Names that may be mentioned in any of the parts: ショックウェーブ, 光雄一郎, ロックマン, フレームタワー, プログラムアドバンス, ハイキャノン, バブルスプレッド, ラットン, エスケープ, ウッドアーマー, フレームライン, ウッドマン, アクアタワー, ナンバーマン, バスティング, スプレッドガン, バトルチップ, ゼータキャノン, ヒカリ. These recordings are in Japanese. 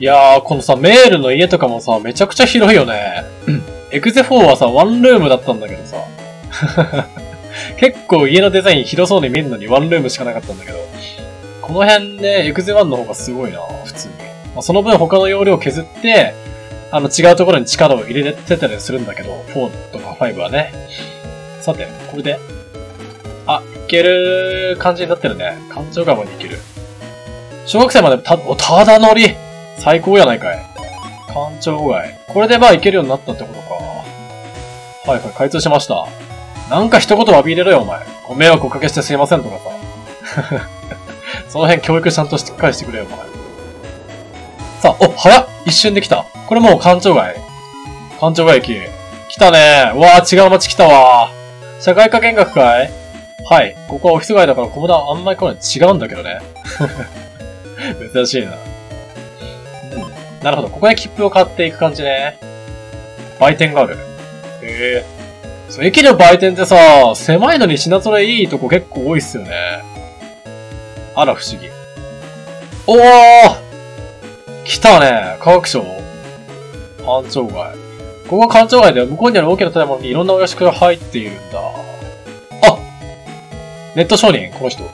いやー、このさ、メールの家とかもさ、めちゃくちゃ広いよね。エグゼ4はさ、ワンルームだったんだけどさ。結構家のデザイン広そうに見えるのにワンルームしかなかったんだけど。この辺ね、エグゼ1の方がすごいな、普通に。まあ、その分他の容量を削って、違うところに力を入れてたりするんだけど、4とか5はね。さて、これで。あ、いける感じになってるね。環状側までいける。小学生までただ乗り最高やないかい。環状外。これでまあいけるようになったってことか。はいはい、開通しました。なんか一言詫び入れろよ、お前。ご迷惑おかけしてすいませんとかさ。その辺教育ちゃんとしっかりしてくれよ、お前。さあ、お、早っ！一瞬で来た。これもう環状外。環状外駅。来たねー。うわー、違う街来たわー。社会科見学かい？はい。ここはオフィス街だから、こだあんまり来ない。違うんだけどね。珍しいな。うん。なるほど。ここで切符を買っていく感じね。売店がある。へえ。そう、駅の売店ってさ、狭いのに品揃えいいとこ結構多いっすよね。あら不思議。おー！来たね。科学省。官庁街。ここは官庁街で、向こうにある大きな建物にいろんなお屋敷が入っているんだ。ネット商人この人。違う？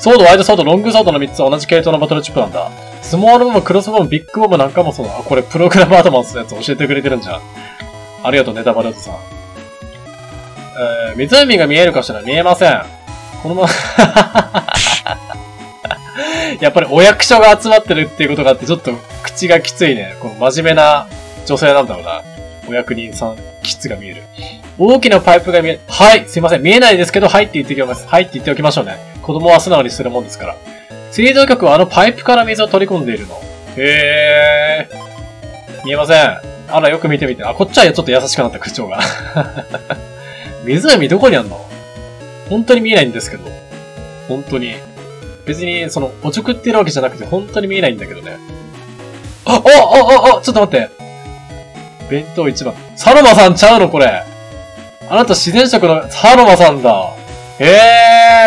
ソード、ワイドソード、ロングソードの3つは同じ系統のバトルチップなんだ。スモールボム、クロスボム、ビッグボムなんかもそうだ。あ、これプログラムアドバンスのやつ教えてくれてるんじゃん。ありがとう、ネタバレおじさん。湖が見えるかしら？見えません。このまま、やっぱりお役所が集まってるっていうことがあって、ちょっと口がきついね。この真面目な女性なんだろうな。お役人さん、キツが見える。大きなパイプが見え、はい、すいません。見えないですけど、はいって言ってきます。はいって言っておきましょうね。子供は素直にするもんですから。水道局はパイプから水を取り込んでいるの。へー。見えません。あら、よく見てみて。あ、こっちはちょっと優しくなった、口調が。湖どこにあんの？本当に見えないんですけど。本当に。別に、おちょくってるわけじゃなくて、本当に見えないんだけどね。あ、あ、ちょっと待って。弁当一番。サロマさんちゃうのこれ。あなた自然食のサロマさんだ。へ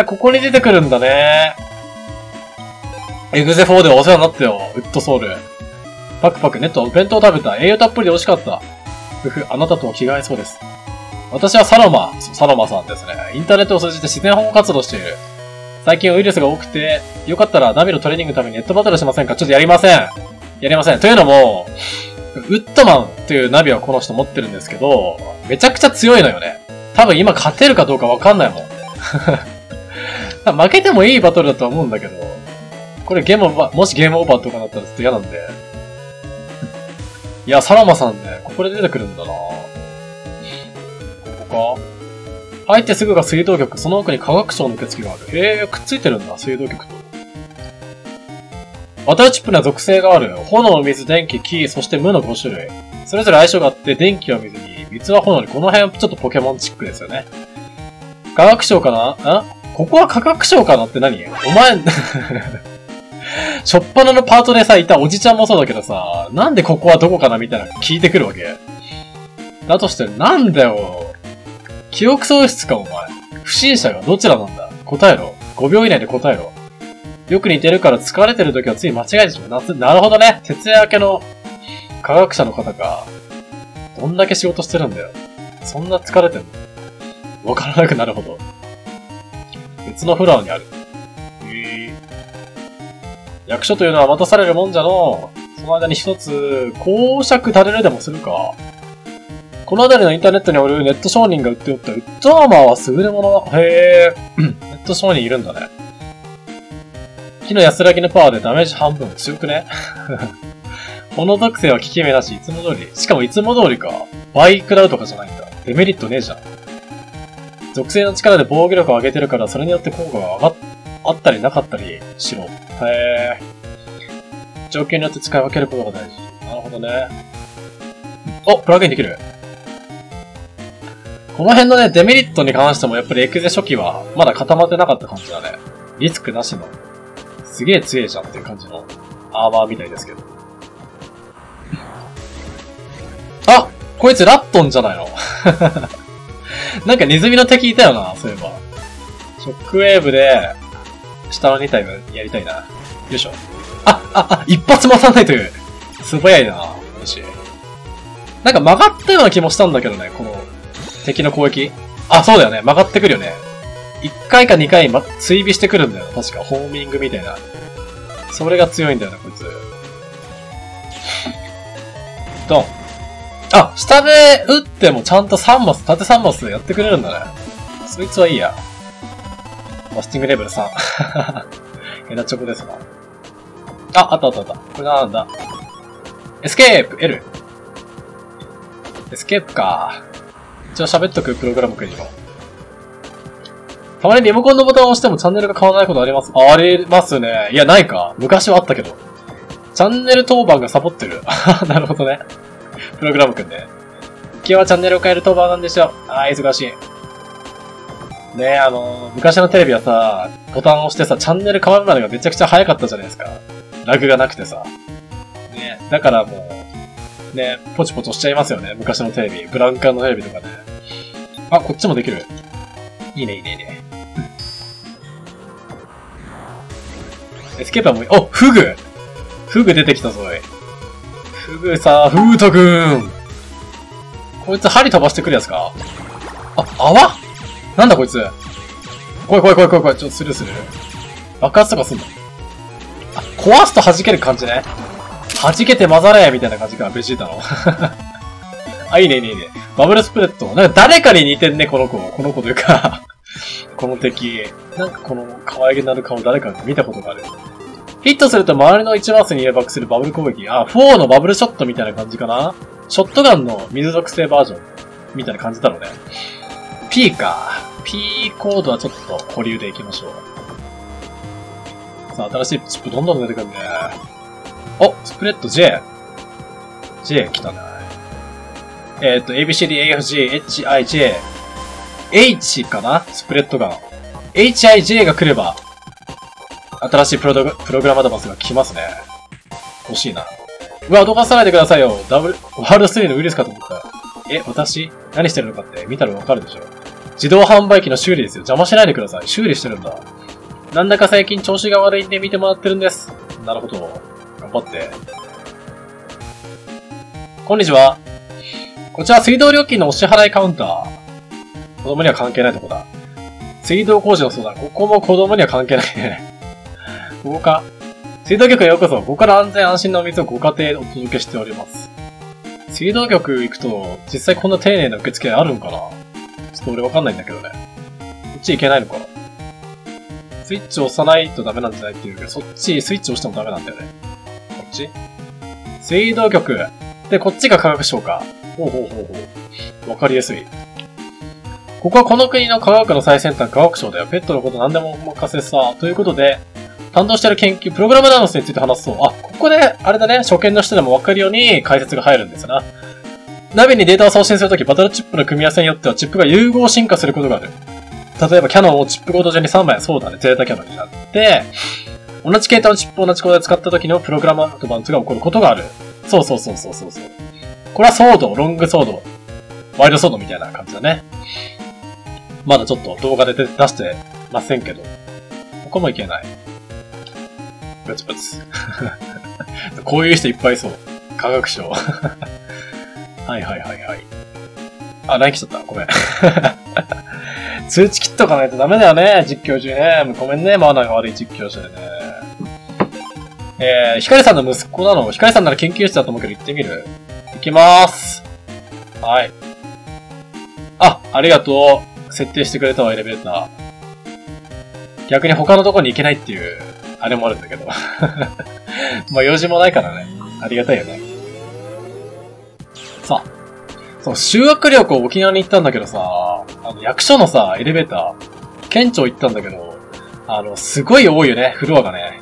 えー、ここに出てくるんだね。エグゼ4ではお世話になったよ。ウッドソウル。パクパクネットお弁当食べた。栄養たっぷりで美味しかった。ふふ、あなたとは気が合いそうです。私はサロマさんですね。インターネットを通じて自然保護活動している。最近ウイルスが多くて、よかったらナビのトレーニングのためにネットバトルしませんか？ちょっとやりません。やりません。というのも、ウッドマンっていうナビをこの人持ってるんですけど、めちゃくちゃ強いのよね。多分今勝てるかどうかわかんないもん。負けてもいいバトルだとは思うんだけど、これもしゲームオーバーとかだったらちょっと嫌なんで。いや、サロマさんね、ここで出てくるんだな。ここか。入ってすぐが水道局、その奥に科学省の受付がある。へえ、くっついてるんだ、水道局と。バトルチップには属性がある。炎、水、電気、木、そして無の5種類。それぞれ相性があって、電気は水に、水は炎に。この辺はちょっとポケモンチックですよね。科学省かな？ん？ここは科学省かなって何？お前、しょっぱなのパートでさ、いたおじちゃんもそうだけどさ、なんでここはどこかなみたいな聞いてくるわけ？だとして、なんだよ。記憶喪失か、お前。不審者がどちらなんだ？答えろ。5秒以内で答えろ。よく似てるから疲れてる時はつい間違えてしまう。なるほどね。徹夜明けの科学者の方か。どんだけ仕事してるんだよ。そんな疲れてんの？わからなくなるほど。別のフロアにある。役所というのは待たされるもんじゃの。その間に一つ、公爵垂れるでもするか。この辺りのインターネットにおるネット商人が売っておったウッドアーマーは優れもの。へえ。ネット商人いるんだね。木の安らぎのパワーでダメージ半分。強くね？この属性は効き目だし、いつも通り。しかもいつも通りか。倍食らうとかじゃないんだ。デメリットねえじゃん。属性の力で防御力を上げてるから、それによって効果があったりなかったりしろ。へぇ。状況によって使い分けることが大事。なるほどね。お、プラグインできる。この辺のね、デメリットに関しても、やっぱりエクゼ初期は、まだ固まってなかった感じだね。リスクなしの。すげえ強えじゃんっていう感じのアーマーみたいですけど。あ！こいつラットンじゃないの？なんかネズミの敵いたよな、そういえば。ショックウェーブで、下の2体はやりたいな。よいしょ。あ、一発待たないという。素早いな私。なんか曲がったような気もしたんだけどね、この敵の攻撃。あ、そうだよね。曲がってくるよね。1回か2回、追尾してくるんだよ。確か、ホーミングみたいな。それが強いんだよな、こいつ。ドン。あ、下で撃ってもちゃんと3マス、縦3マスやってくれるんだね。そいつはいいや。バスティングレベル3。枝チョコですな。あ、あったあったあった。これなんだ。エスケープ !L! エスケープか。一応喋っとくプログラムくんにも。たまにリモコンのボタンを押してもチャンネルが変わらないことあります？ありますね。いや、ないか。昔はあったけど。チャンネル当番がサボってる。なるほどね。プログラムくんね。今日はチャンネルを変える当番なんですよ。あー、忙しい。ねえ、昔のテレビはさ、ボタンを押してさ、チャンネル変わるまでがめちゃくちゃ早かったじゃないですか。ラグがなくてさ。ねえ、だからもう、ねえ、ポチポチ押しちゃいますよね。昔のテレビ。ブラウン管のテレビとかね。あ、こっちもできる。いいね、いいね、いいね。エスケーパーもいい。お、フグ！フグ出てきたぞ、おい。フグさ、フートくん。こいつ針飛ばしてくるやつか？あ、泡？なんだこいつ。来い来い来い来い来い。ちょっとスルーする。爆発とかすんの？あ、壊すと弾ける感じね。弾けて混ざれみたいな感じか、ベジータの。あ、いいねいいねいいね。バブルスプレッド。なんか誰かに似てんね、この子。この子というか。この敵、なんかこの可愛げなる顔誰か見たことがある。ヒットすると周りの1マスに誘爆するバブル攻撃。あ、4のバブルショットみたいな感じかな。ショットガンの水属性バージョンみたいな感じだろうね。P か。P コードはちょっと保留でいきましょう。さあ、新しいチップどんどん出てくるね。お、スプレッド J。J 来たね。ABCDAFGHIJ。H かな？スプレッドガン。HIJ が来れば、新しいプログラムアドバンスが来ますね。欲しいな。うわ、どかさないでくださいよ。ワールド3のウイルスかと思った。え、私？何してるのかって見たらわかるでしょ。自動販売機の修理ですよ。邪魔しないでください。修理してるんだ。なんだか最近調子が悪いんで見てもらってるんです。なるほど。頑張って。こんにちは。こちら水道料金のお支払いカウンター。子供には関係ないとこだ。水道工事の相談。ここも子供には関係ないね。ここか。水道局へようこそ。ここから安全安心なお水をご家庭でお届けしております。水道局行くと、実際こんな丁寧な受付あるんかな？ちょっと俺わかんないんだけどね。こっち行けないのかな？スイッチ押さないとダメなんじゃないっていうけど、そっちスイッチ押してもダメなんだよね。こっち？水道局。で、こっちが科学省か。ほうほうほうほう。わかりやすい。ここはこの国の科学の最先端科学省だよ。ペットのこと何でもお任せさ。ということで、担当してる研究、プログラムダンスについて話そう。あ、ここで、あれだね、初見の人でもわかるように解説が入るんですな。ナビにデータを送信するとき、バトルチップの組み合わせによってはチップが融合進化することがある。例えばキャノンをチップコード順に3枚、そうだね、ゼータキャノンになって、同じ系統のチップを同じコードで使ったときのプログラムアドバンスが起こることがある。そうそうそうそうそうそう。これはソード、ロングソード、ワイドソードみたいな感じだね。まだちょっと動画で出してませんけど。ここもいけない。ブツブツ。こういう人いっぱいそう。科学省。はいはいはいはい。あ、LINE来ちゃった。ごめん。通知切っとかないとダメだよね。実況中ね。ごめんね。マナーが悪い実況者でね。ヒカリさんの息子なの？ヒカリさんなら研究室だと思うけど行ってみる？行きまーす。はい。あ、ありがとう。設定してくれたわ、エレベーター。逆に他のとこに行けないっていう。あれもあるんだけど。まあ用事もないからね。ありがたいよね。さあ。そう、修学旅行沖縄に行ったんだけどさ、役所のさ、エレベーター、県庁行ったんだけど、すごい多いよね、フロアがね。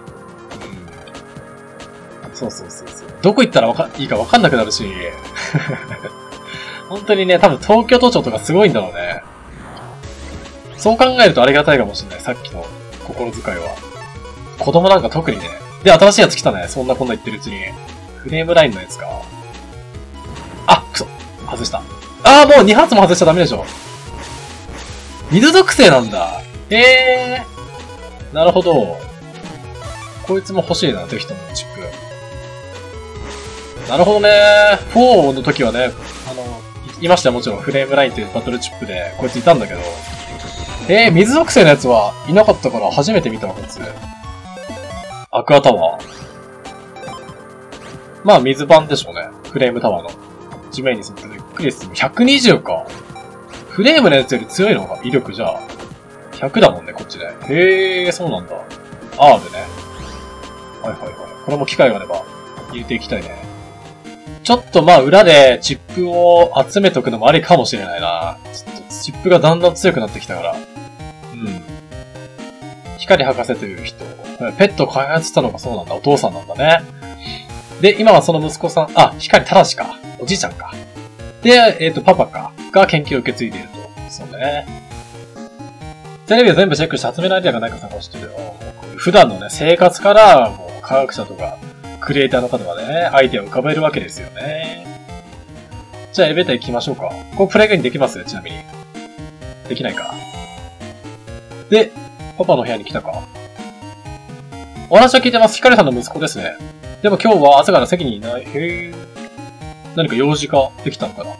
うん。そうそうそうそう。どこ行ったらいいかわかんなくなるし。本当にね、多分東京都庁とかすごいんだろうね。そう考えるとありがたいかもしれない、さっきの心遣いは。子供なんか特にね。で、新しいやつ来たね。そんなこんな言ってるうちに。フレームラインのやつか。あ、くそ。外した。ああ、もう2発も外しちゃダメでしょ。水属性なんだ。ええー。なるほど。こいつも欲しいな、ぜひともチップ。なるほどね。4の時はね、いましたよ、もちろん。フレームラインっていうバトルチップで、こいついたんだけど。水属性のやつはいなかったから初めて見たわ、こいつ。アクアタワー。まあ、水版でしょうね。フレームタワーの。地面に沿ってびっくりです。120か。フレームのやつより強いのが威力じゃあ。100だもんね、こっちね。へえ、そうなんだ。アームね。はいはいはい。これも機会があれば入れていきたいね。ちょっとまあ裏でチップを集めとくのもありかもしれないな。ちょっとチップがだんだん強くなってきたから。うん。光博士という人。ペットを開発したのがそうなんだ。お父さんなんだね。で、今はその息子さん、あ、光正か。おじいちゃんか。で、パパか。が研究を受け継いでいると。そうね。テレビを全部チェックして集めるアイデアがないか探してるよ。普段のね、生活から、もう科学者とか、クリエイターの方がね、アイデアを浮かべるわけですよね。じゃあエレベーター行きましょうか。これプレイガインできますね、ちなみに。できないか。で、パパの部屋に来たか。お話は聞いてます。ヒカリさんの息子ですね。でも今日は朝から席にいない。へぇ。何か用事ができたのかな。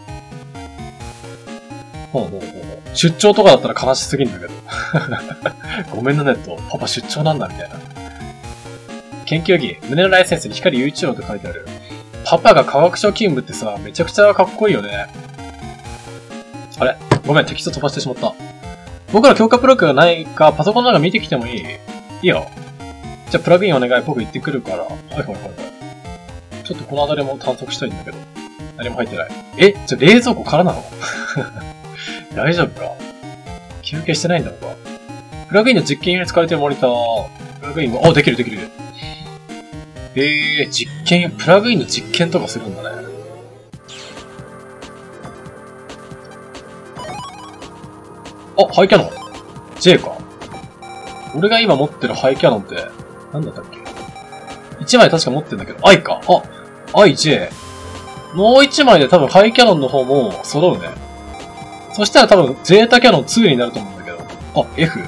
ほうほうほう。出張とかだったら悲しすぎんだけど。ごめんなねと。パパ出張なんだ、みたいな。研究着、胸のライセンスに光雄一郎と書いてある。パパが科学省勤務ってさ、めちゃくちゃかっこいいよね。あれごめん、テキスト飛ばしてしまった。僕ら強化プラグがないか、パソコンの中見てきてもいい？いいよ。じゃあプラグインお願い、僕行ってくるから。はいはいはいはい。ちょっとこの辺りも探索したいんだけど。何も入ってない。え、じゃあ冷蔵庫からなの？大丈夫か？休憩してないんだろうか？プラグインの実験用に使われてるモニター。プラグインも、あ、できるできる。実験、プラグインの実験とかするんだね。あ、ハイキャノン。J か。俺が今持ってるハイキャノンって、なんだったっけ？1枚確か持ってんだけど、I か。あ、IJ。もう1枚で多分ハイキャノンの方も揃うね。そしたら多分、ゼータキャノン2になると思うんだけど。あ、F。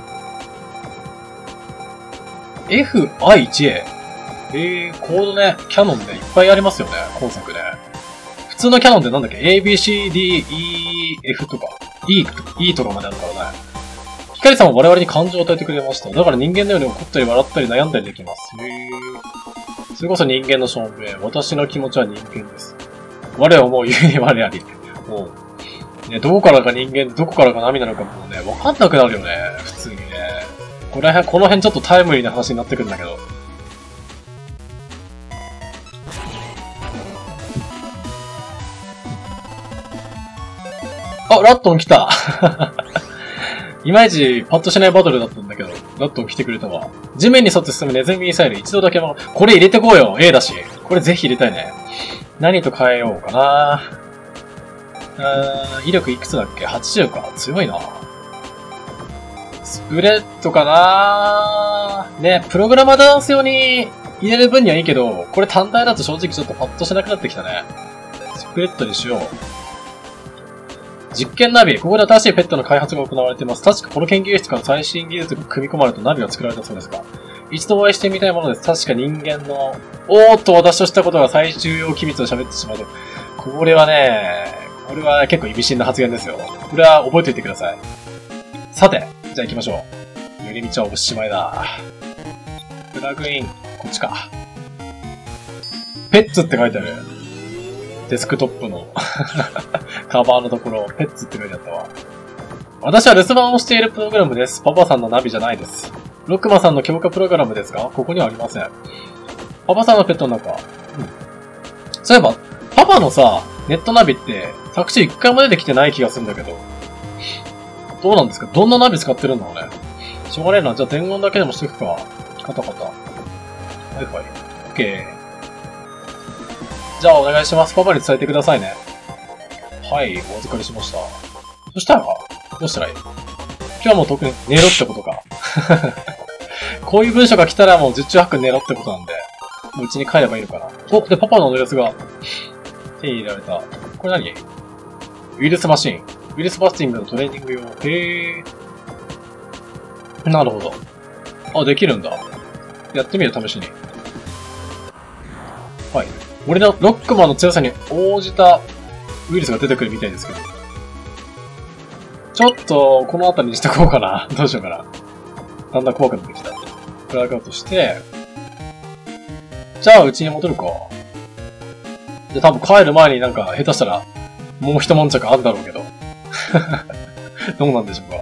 F、I、J。コードね、キャノンね、いっぱいありますよね、今作ね。普通のキャノンってなんだっけ？ A, B, C, D, E, F とか、E とかまであるからね。光さんは我々に感情を与えてくれました。だから人間のように怒ったり笑ったり悩んだりできます。それこそ人間の証明。私の気持ちは人間です。我はもう故に我あり。もうね、どこからか人間、どこからか涙なのかもうね、わかんなくなるよね、普通にね。この辺ちょっとタイムリーな話になってくるんだけど。あ、ラットン来た。いまいちパッとしないバトルだったんだけど、ラットン来てくれたわ。地面に沿って進むネズミミサイル、一度だけも、これ入れてこうよ、A だし。これぜひ入れたいね。何と変えようかな。威力いくつだっけ？ 80 か。強いな。スプレッドかなね、プログラマーダンス用に入れる分にはいいけど、これ単体だと正直ちょっとパッとしなくなってきたね。スプレッドにしよう。実験ナビ。ここで新しいペットの開発が行われています。確かこの研究室から最新技術が組み込まれるとナビが作られたそうですが。一度お会いしてみたいものです。確か人間の、おーっと私としたことが最重要機密を喋ってしまうと。これはね、これは結構意味深な発言ですよ。これは覚えておいてください。さて、じゃあ行きましょう。寄り道はおしまいだ。プラグイン、こっちか。ペッツって書いてある。デスクトップの、カバーのところ、ペッツって書いてあったわ。私は留守番をしているプログラムです。パパさんのナビじゃないです。ロックマンさんの強化プログラムですが、ここにはありません。パパさんのペットの中。うん。そういえば、パパのさ、ネットナビって、作詞一回も出てきてない気がするんだけど。どうなんですか？どんなナビ使ってるんだろうね。しょうがねえな。じゃあ伝言だけでもしとくか。カタカタ。はいはい。OK。じゃあお願いします。パパに伝えてくださいね。はい、お預かりしました。そしたら、どうしたらいい？今日も特に寝ろってことか。こういう文章が来たらもう十中八九寝ろってことなんで、もう家に帰ればいいのかな。お、で、パパのおやつが、手に入れられた。これ何？ウイルスマシン。ウイルスバスティングのトレーニング用。へぇ。なるほど。あ、できるんだ。やってみる、試しに。はい。俺のロックマンの強さに応じたウイルスが出てくるみたいですけど。ちょっと、この辺りにしとこうかな。どうしようかな。だんだん怖くなってきた。フラグアウトして、じゃあ、うちに戻るか。で、多分帰る前になんか、下手したら、もう一悶着あるだろうけど。どうなんでしょうか。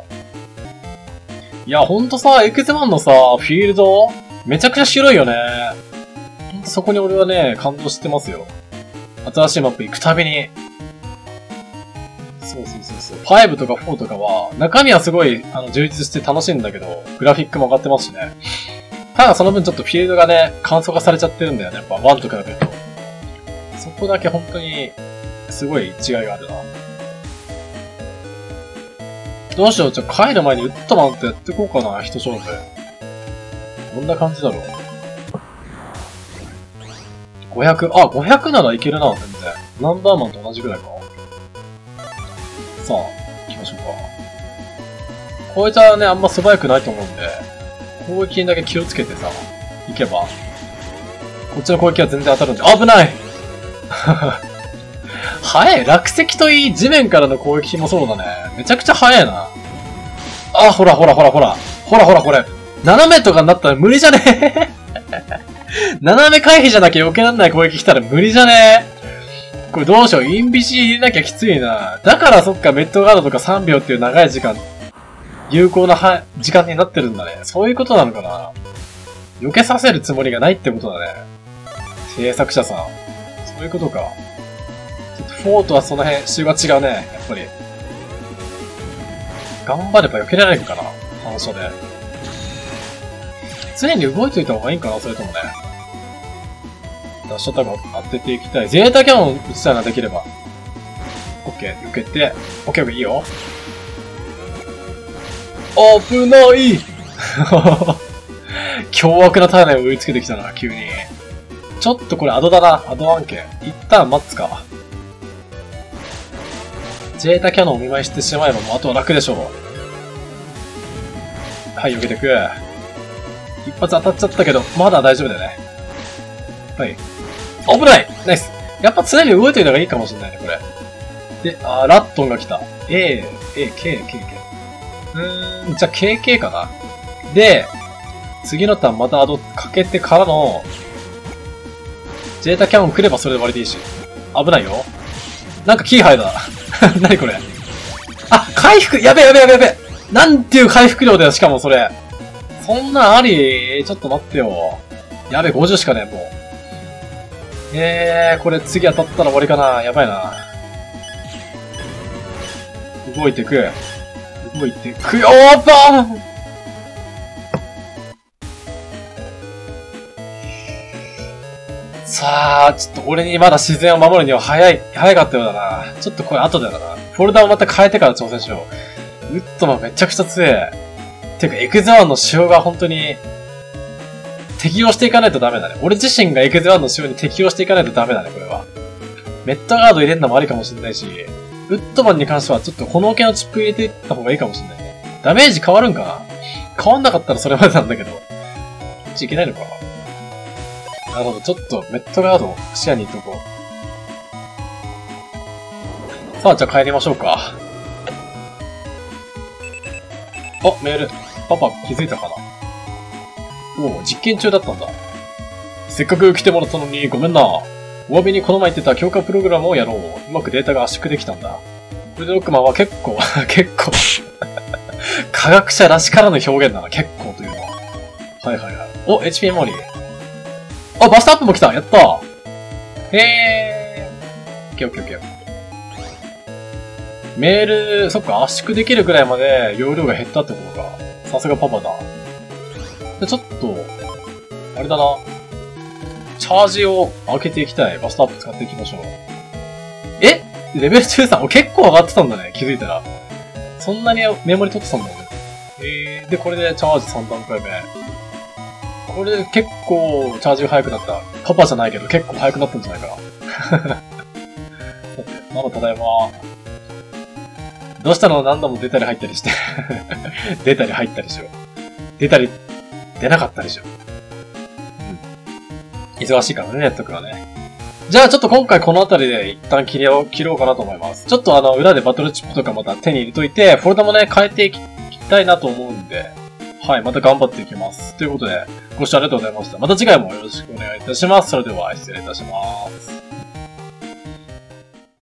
いや、ほんとさ、エクゼマンのさ、フィールド、めちゃくちゃ白いよね。ほんとそこに俺はね、感動してますよ。新しいマップ行くたびに。そうそうそうそう。5とか4とかは、中身はすごい、充実して楽しいんだけど、グラフィックも上がってますしね。ただその分ちょっとフィールドがね、簡素化されちゃってるんだよね。やっぱ1とかだけど。そこだけ本当に、すごい違いがあるな。どうしよう、じゃあ帰る前にウッドマンってやってこうかな、一勝負。どんな感じだろう。500、あ、500ならいけるな、全然。ナンバーマンと同じぐらいか。さあ、行きましょうか。こいつはね、あんま素早くないと思うんで、攻撃にだけ気をつけてさ、行けば。こっちの攻撃は全然当たるんで、危ない早い。落石といい、地面からの攻撃もそうだね。めちゃくちゃ早いな。あ、ほらほらほらほら。ほらほらこれ。斜めとかになったら無理じゃねえ斜め回避じゃなきゃ避けらんない攻撃来たら無理じゃねえ。これどうしよう。インビシ入れなきゃきついな。だからそっか、メットガードとか3秒っていう長い時間、有効な時間になってるんだね。そういうことなのかな。避けさせるつもりがないってことだね。制作者さん。そういうことか。4とはその辺、週が違うね、やっぱり。頑張れば避けられるかな、反射で。常に動いといた方がいいんかな、それともね。ダッシュアタックを当てていきたい。ゼータキャノン打ちたいな、できれば。OK、受けて。OK、OK、いいよ。危ない凶悪な体内を追いつけてきたな、急に。ちょっとこれアドだな、アド案件。一旦待つか。ジェータキャノンをお見舞いしてしまえばもうあとは楽でしょう。はい、避けてく。一発当たっちゃったけど、まだ大丈夫だよね。はい。危ないナイスやっぱ常に動いてるのがいいかもしれないね、これ。で、あー、ラットンが来た。A、A、K、K、K。じゃあ KK かな。で、次のターンまたアドかけてからの、ジェータキャノン来ればそれで終わりでいいし。危ないよ。なんかキーハイだ。なにこれ。あ、回復やべえやべえやべえやべえなんていう回復量だよ、しかもそれ。そんなんありちょっと待ってよ。やべえ、50しかねえ、もう。これ次当たったら終わりかな。やばいな。動いてく。動いてく。おっばーさあ、ちょっと俺にまだ自然を守るには早かったようだな。ちょっとこれ後だよな。フォルダをまた変えてから挑戦しよう。ウッドマンめちゃくちゃ強え。てか、エクゼ1の仕様が本当に、適応していかないとダメだね。俺自身がエクゼ1の仕様に適応していかないとダメだね、これは。メットガード入れるのもありかもしれないし、ウッドマンに関してはちょっと炎系のチップ入れていった方がいいかもしれないね。ダメージ変わるんかな変わんなかったらそれまでなんだけど。こっちいけないのかななるほど、ちょっとメットガードを視野にいっとこう。さあ、じゃあ帰りましょうか。あ、メール。パパ気づいたかな。おう、実験中だったんだ。せっかく来てもらったのにごめんな。お詫びにこの前言ってた強化プログラムをやろう。うまくデータが圧縮できたんだ。これでロックマンは結構、結構。科学者らしからぬ表現だな、結構というのは。はいはいはい。お、HP メモリー。あ、バストアップも来たやったへぇー。オッケーオッケーオッケー。メール、そっか、圧縮できるくらいまで容量が減ったってことか。さすがパパだ。で、ちょっと、あれだな。チャージを開けていきたい。バストアップ使っていきましょう。えレベル 13? 結構上がってたんだね。気づいたら。そんなにメモリ取ってたんだね。で、これでチャージ3段階目。これ結構チャージが速くなった。パパじゃないけど結構速くなったんじゃないかな。ママただいま。どうしたの何度も出たり入ったりして。出たり入ったりしよう。出たり、出なかったりしよう。忙しいからね、やっとくわね。じゃあちょっと今回この辺りで一旦切ろうかなと思います。ちょっと裏でバトルチップとかまた手に入れといて、フォルダもね、変えていきたいなと思うんで、はい、また頑張っていきます。ということで、ご視聴ありがとうございました。また次回もよろしくお願いいたします。それでは、失礼いたします。